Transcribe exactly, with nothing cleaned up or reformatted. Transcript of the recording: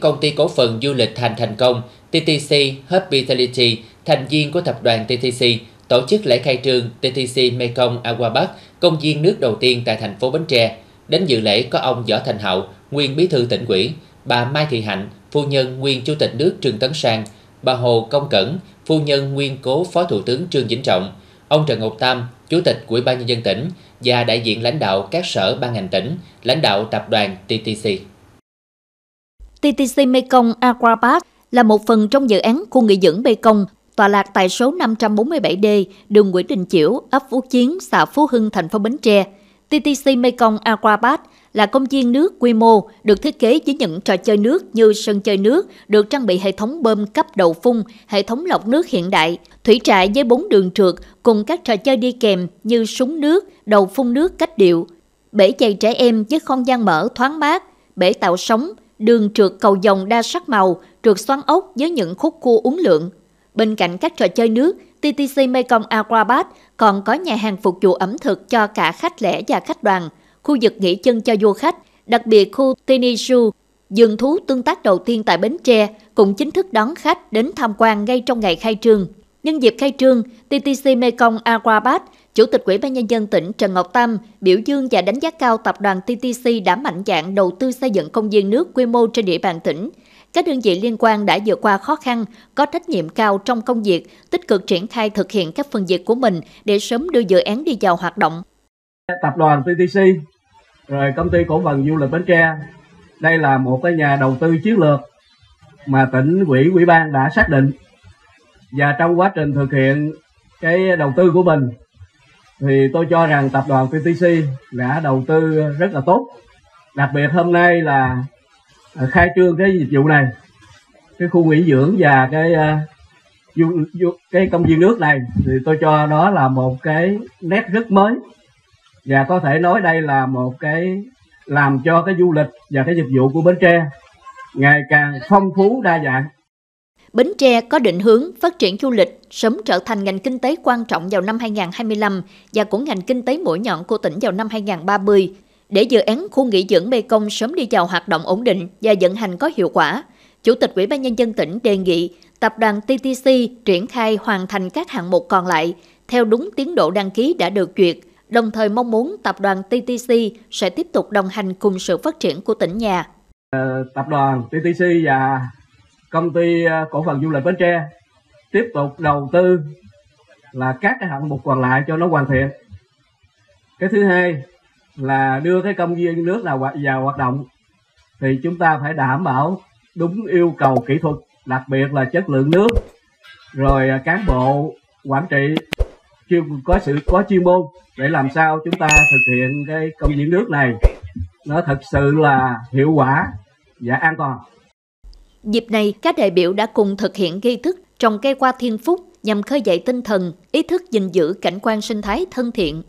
Công ty Cổ phần Du lịch Thành Thành Công tê tê xê Hospitality, thành viên của tập đoàn tê tê xê, tổ chức lễ khai trương tê tê xê Mekong Aquapark, công viên nước đầu tiên tại thành phố Bến Tre. Đến dự lễ có ông Võ Thành Hậu, nguyên bí thư tỉnh ủy, bà Mai Thị Hạnh, phu nhân nguyên chủ tịch nước Trương Tấn Sang, bà Hồ Công Cẩn, phu nhân nguyên cố phó thủ tướng Trương Vĩnh Trọng, ông Trần Ngọc Tam, chủ tịch Ủy ban nhân dân tỉnh và đại diện lãnh đạo các sở ban ngành tỉnh, lãnh đạo tập đoàn tê tê xê. tê tê xê Mekong Aquapark là một phần trong dự án khu nghỉ dưỡng Mekong tọa lạc tại số năm trăm bốn mươi bảy D, đường Nguyễn Đình Chiểu, ấp Phú Chiến, xã Phú Hưng, thành phố Bến Tre. tê tê xê Mekong Aquapark là công viên nước quy mô được thiết kế với những trò chơi nước như sân chơi nước, được trang bị hệ thống bơm cấp đầu phun, hệ thống lọc nước hiện đại, thủy trại với bốn đường trượt cùng các trò chơi đi kèm như súng nước, đầu phun nước cách điệu, bể chày trẻ em với không gian mở thoáng mát, bể tạo sóng, đường trượt cầu vồng đa sắc màu, trượt xoắn ốc với những khúc cua uốn lượn. Bên cạnh các trò chơi nước, tê tê xê Mekong Aquapark còn có nhà hàng phục vụ ẩm thực cho cả khách lẻ và khách đoàn, khu vực nghỉ chân cho du khách, đặc biệt khu Tiny Zoo, vườn thú tương tác đầu tiên tại Bến Tre, cũng chính thức đón khách đến tham quan ngay trong ngày khai trương. Nhân dịp khai trương, tê tê xê Mekong Aquapark, Chủ tịch Ủy ban nhân dân tỉnh Trần Ngọc Tam biểu dương và đánh giá cao tập đoàn tê tê xê đã mạnh dạn đầu tư xây dựng công viên nước quy mô trên địa bàn tỉnh. Các đơn vị liên quan đã vượt qua khó khăn, có trách nhiệm cao trong công việc, tích cực triển khai thực hiện các phần việc của mình để sớm đưa dự án đi vào hoạt động. Tập đoàn tê tê xê, rồi Công ty Cổ phần Du lịch Bến Tre, đây là một cái nhà đầu tư chiến lược mà tỉnh ủy, ủy ban đã xác định. Và trong quá trình thực hiện cái đầu tư của mình, thì tôi cho rằng tập đoàn tê tê xê đã đầu tư rất là tốt. Đặc biệt hôm nay là khai trương cái dịch vụ này, cái khu nghỉ dưỡng và cái cái công viên nước này, thì tôi cho đó là một cái nét rất mới. Và có thể nói đây là một cái làm cho cái du lịch và cái dịch vụ của Bến Tre ngày càng phong phú đa dạng. Bến Tre có định hướng phát triển du lịch sớm trở thành ngành kinh tế quan trọng vào năm hai nghìn không trăm hai mươi lăm và cũng ngành kinh tế mũi nhọn của tỉnh vào năm hai nghìn không trăm ba mươi. Để dự án khu nghỉ dưỡng Mekong sớm đi vào hoạt động ổn định và vận hành có hiệu quả, Chủ tịch Ủy ban nhân dân tỉnh đề nghị tập đoàn tê tê xê triển khai hoàn thành các hạng mục còn lại theo đúng tiến độ đăng ký đã được duyệt, đồng thời mong muốn tập đoàn tê tê xê sẽ tiếp tục đồng hành cùng sự phát triển của tỉnh nhà. Tập đoàn tê tê xê và Công ty Cổ phần Du lịch Bến Tre tiếp tục đầu tư là các cái hạng mục còn lại cho nó hoàn thiện. Cái thứ hai là đưa cái công viên nước nào vào hoạt động thì chúng ta phải đảm bảo đúng yêu cầu kỹ thuật, đặc biệt là chất lượng nước, rồi cán bộ quản trị có sự có chuyên môn để làm sao chúng ta thực hiện cái công viên nước này nó thật sự là hiệu quả và an toàn. Dịp này, các đại biểu đã cùng thực hiện nghi thức trồng cây hoa thiên phúc nhằm khơi dậy tinh thần, ý thức gìn giữ cảnh quan sinh thái thân thiện.